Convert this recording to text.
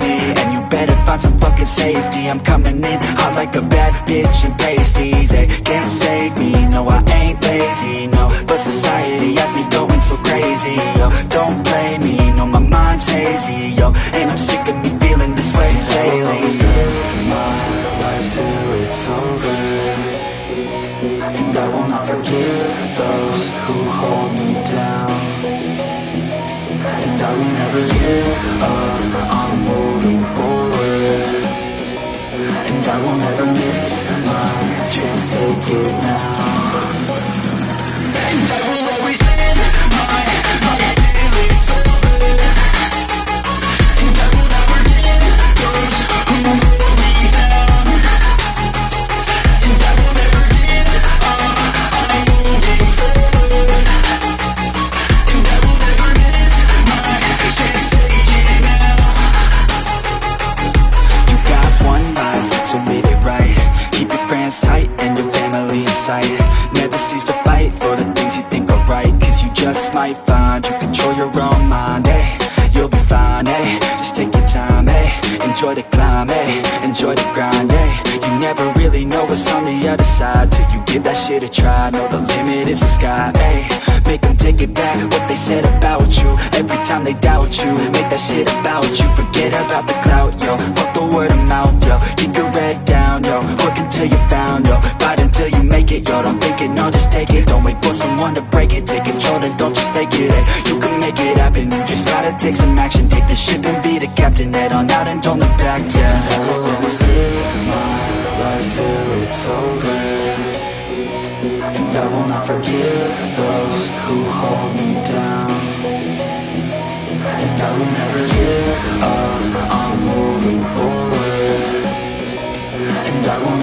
me, and you better find some fucking safety. I'm coming in hot like a bad bitch and pasties. They can't save me, no, I ain't lazy, no. But society has me going so crazy, yo. Don't blame me, no, my mind's hazy, yo. And I'm sick of me feeling this way lately. I'll always live my life till it's over, and I will not forgive those who hold me down, and I will never give up, I'm moving forward, and I will never miss my chance, take it now. And I will always live my life till it's over. Never cease to fight for the things you think are right. Cause you just might find you control your own mind, ay. You'll be fine, ay. Just take your time, ay. Enjoy the climb, ay. Enjoy the grind, ay. You never really know what's on the other side till you give that shit a try. Know the limit is the sky, ay. Make them take it back, what they said about you. Every time they doubt you, make that shit about you. Forget about the clout, yo. Fuck the word of mouth, yo. Keep your head down, yo. Work until you're found, yo. Fight until you make it, yo. Don't think it, no, just take it. Don't wait for someone to break it. Take control and don't just take it, ay. You can make it happen, you just gotta take some action. Take the ship and be the captain. Head on out and don't look back, yeah. I will always live my life till it's over, and I will not forgive those who hold me down, and I will never give up, I'm moving forward, and I will